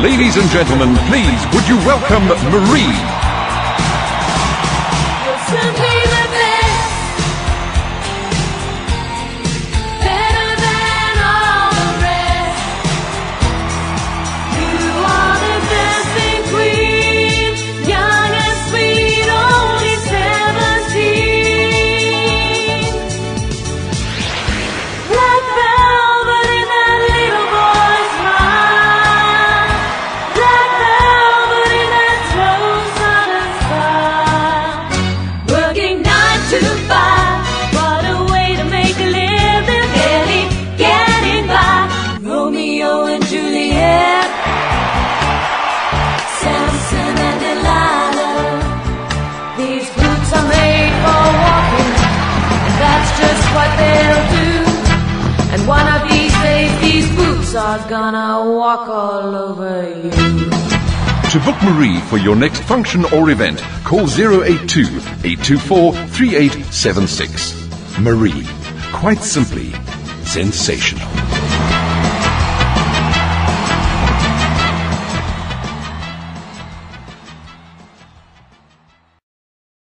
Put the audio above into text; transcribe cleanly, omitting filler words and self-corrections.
Ladies and gentlemen, please, would you welcome Mari. One of these days, these boots are gonna walk all over you. To book Mari for your next function or event, call 082-824-3876. Mari, quite simply sensational.